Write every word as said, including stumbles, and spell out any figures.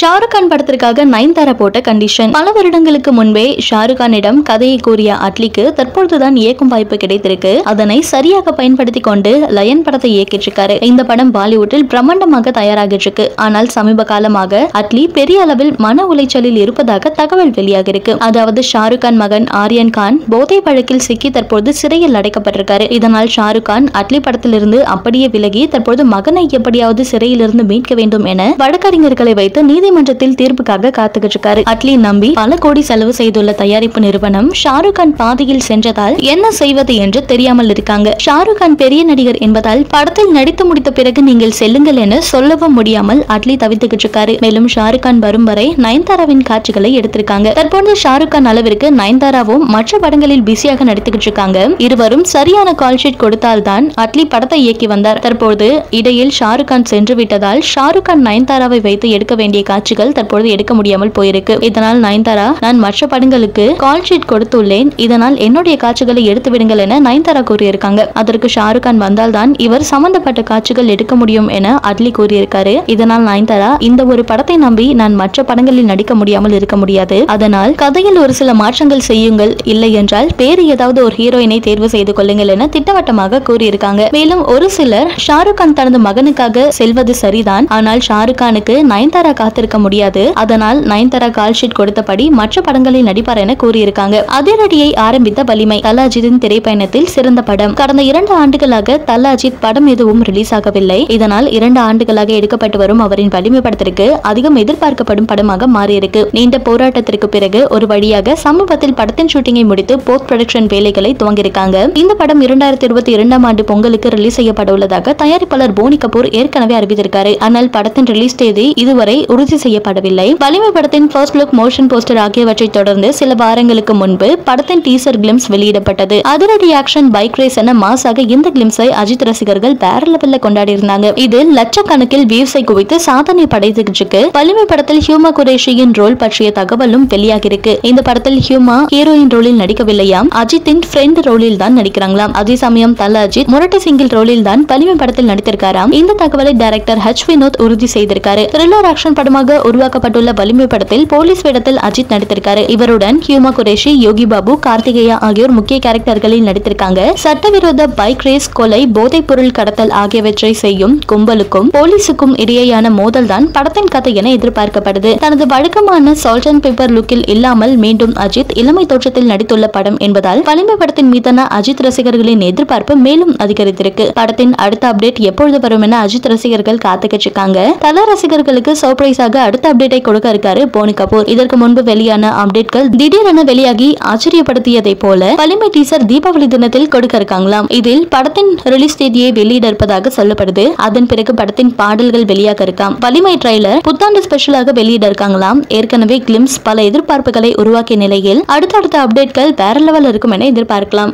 ஷாருக் கான் படத்திற்காக நயன்தாரா போட்ட கண்டிஷன். பல வருடங்களுக்கு முன்பே ஷாருக் கானிடம் கதையை கூறிய அட்லிக்கு தற்பொழுதுதான் இயக்கும் வாய்ப்பு கிடைத்திருக்கு. அதனை சரியாக பயன்படுத்தி கொண்டு லயன் படத்தை இயக்கிட்டிருக்காரு. இந்த படம் பாலிவுட்டில் பிரம்மாண்டமாக தயாராகிட்டு, ஆனால் சமீப காலமாக அட்லி பெரிய அளவில் மன உளைச்சலில் இருப்பதாக தகவல் வெளியாகிருக்கு. அதாவது ஷாருக் கான் மகன் ஆரியன் கான் போதை வழக்கில் சிக்கி தற்போது சிறையில் அடைக்கப்பட்டிருக்காரு. இதனால் ஷாருக் கான் அட்லி படத்திலிருந்து அப்படியே விலகி தற்போது மகனை எப்படியாவது சிறையிலிருந்து மீட்க வேண்டும் என வழக்கறிஞர்களை வைத்து நீதிமன்றத்தில் தீர்ப்புக்காக காத்துக்கிட்டு இருக்காரு. அட்லி நம்பி பல கோடி செலவு செய்துள்ள தயாரிப்பு நிறுவனம் ஷாருக் கான் பாதையில் சென்றதால் என்ன செய்வது என்று தெரியாமல் இருக்காங்க. ஷாருக் கான் பெரிய நடிகர் என்பதால் படத்தில் நடித்து முடித்த பிறகு நீங்கள் செல்லுங்கள் என சொல்லவும் முடியாமல் அட்லி தவித்துக்கிட்டு இருக்காரு. மேலும் ஷாருக் கான் வரும் வரை நயன்தாராவின் காட்சிகளை எடுத்திருக்காங்க. தற்போது ஷாருக் கான் அளவிற்கு நயன்தாராவும் மற்ற படங்களில் பிஸியாக நடித்துக்கிட்டு இருக்காங்க. இருவரும் சரியான கால்ஷீட் கொடுத்தால்தான் அட்லி படத்தை இயக்கி வந்தார். தற்போது இடையில் ஷாருக் கான் சென்று விட்டதால் ஷாருக் கான் நயன்தாராவை வைத்து எடுக்க வேண்டிய காட்சிகள் தற்போது எடுக்க முடியாமல் போயிருக்கு. இதனால் நயன்தாரா, நான் மற்ற படங்களுக்கு கால்ஷீட் கொடுத்துள்ளேன், இதனால் என்னுடைய காட்சிகளை எடுத்து விடுங்கள் என நயன்தாரா கூறியிருக்காங்க. அதற்கு ஷாருக் கான் வந்தால்தான் இவர் சம்பந்தப்பட்ட காட்சிகள் எடுக்க முடியும் என அட்லி கூறியிருக்காரு. இதனால் நயன்தாரா, இந்த ஒரு படத்தை நம்பி நான் மற்ற படங்களில் நடிக்க முடியாமல் இருக்க முடியாது, அதனால் கதையில் ஒரு சில மாற்றங்கள் செய்யுங்கள், இல்லை என்றால் வேறு ஏதாவது ஒரு ஹீரோயினை தேர்வு செய்து கொள்ளுங்கள் என திட்டவட்டமாக கூறியிருக்காங்க. மேலும் ஒரு சிலர் ஷாருக் கான் தனது மகனுக்காக செல்வது சரிதான், ஆனால் ஷாருக் கானுக்கு நயன்தாரா காத்திருக்க முடியாது, அதனால் நயன்தாரா கால்ஷீட் கொடுத்தபடி மற்ற படங்களில் நடிப்பார் என கூறியிருக்காங்க. அதிரடியை ஆரம்பித்த வலிமை தல அஜித்தின் திரைப்பயணத்தில் சிறந்த படம். கடந்த இரண்டு ஆண்டுகளாக தல அஜித் படம் எதுவும் ரிலீஸ் ஆகவில்லை. இதனால் இரண்டு ஆண்டுகளாக எடுக்கப்பட்டு வரும் அவரின் வலிமை படத்திற்கு அதிகம் எதிர்பார்க்கப்படும் படமாக மாறியிருக்கு. நீண்ட போராட்டத்திற்கு பிறகு ஒரு வழியாக சமீபத்தில் படத்தின் ஷூட்டிங்கை முடித்து போஸ்ட் ப்ரொடக்ஷன் வேலைகளை துவங்கியிருக்காங்க. இந்த படம் இரண்டாயிரத்தி இருபத்தி இரண்டாம் ஆண்டு பொங்கலுக்கு ரிலீஸ் செய்யப்பட உள்ளதாக தயாரிப்பாளர் போனி கபூர் ஏற்கனவே அறிவித்திருக்காரு. ஆனால் படத்தின் ரிலீஸ் தேதி இதுவரை உறுதி செய்யப்படவில்லை. வலிமை படத்தின் ஃபர்ஸ்ட் லுக், மோஷன் போஸ்டர் ஆகியவற்றை தொடர்ந்து சில வாரங்களுக்கு முன்பு படத்தின் டீசர் கிளிம்ஸ் வெளியிடப்பட்டது. அதிரடி ஆக்ஷன், பைக் ரேஸ் என மாசாக இந்த கிளிம்ஸை அஜித் ரசிகர்கள் வேற லெவல்ல கொண்டாடி இருந்தாங்க. இது லட்சக்கணக்கில் வியூஸை குவித்து சாதனை படைத்துக்கிட்டு. வலிமை படத்தில் ஹியூமா குரேஷியின் ரோல் பற்றிய தகவலும் வெளியாகிருக்கு. இந்த படத்தில் ஹியூமா ஹீரோயின் ரோலில் நடிக்கவில்லையாம், அஜித்தின் ஃப்ரெண்ட் ரோலில் தான் நடிக்கிறாங்களாம். அதே சமயம் தல அஜித் முரட்டை சிங்கிள் ரோலில் தான் வலிமை படத்தில் நடித்திருக்காராம். இந்த தகவலை டைரக்டர் ஹெச் வினோத் உறுதி செய்திருக்காரு. த்ரில்லர் ஆக்ஷன் படமாக உருவாக்கப்பட்டுள்ள வலிமை படத்தில் போலீஸ் வேடத்தில் அஜித் நடித்திருக்காரு. இவருடன் ஹியூமா குரேஷி, யோகி பாபு, கார்த்திகேயா ஆகியோர் முக்கிய கேரக்டர்களில் நடித்திருக்காங்க. சட்டவிரோத பைக் ரேஸ், கொலை, போதைப் பொருள் கடத்தல் ஆகியவற்றை செய்யும் கும்பலுக்கும் போலீசுக்கும் இடையேயான மோதல் தான் படத்தின் கதை என எதிர்பார்க்கப்படுது. தனது வழக்கமான சால்ட் அண்ட் பேப்பர் லுக்கில் இல்லாமல் மீண்டும் அஜித் இளமை தோற்றத்தில் நடித்துள்ள படம் என்பதால் வலிமை படத்தின் மீதான அஜித் ரசிகர்களின் எதிர்பார்ப்பு மேலும் அதிகரித்திருக்கு. படத்தின் அடுத்த அப்டேட் எப்பொழுது வரும் என அஜித் ரசிகர்கள் காத்துக்கிட்டு இருக்காங்க. தல ரசிகர்களுக்கு சர்ப்ரைஸாக அடுத்த அப்டேட்டை கொடுக்க இருக்காரு போனி கபூர். இதற்கு முன்பு வெளியான அப்டேட்கள் திடீரென வெளியாகி ஆச்சரியப்படுத்தியதை போல வலிமை டீசர் தீபாவளி தினத்தில் கொடுக்க இருக்காங்களாம். இதில் படத்தின் ரிலீஸ் தேதியை வெளியிட இருப்பதாக சொல்லப்படுது. அதன் பிறகு படத்தின் பாடல்கள் வெளியாக இருக்காம். வலிமை ட்ரைலர் புத்தாண்டு ஸ்பெஷலாக வெளியிட இருக்காங்களாம். ஏற்கனவே கிளிம்ஸ் பல எதிர்பார்ப்புகளை உருவாக்கிய நிலையில் அடுத்தடுத்த அப்டேட்கள் வேற லெவல் இருக்கும் என எதிர்பார்க்கலாம்.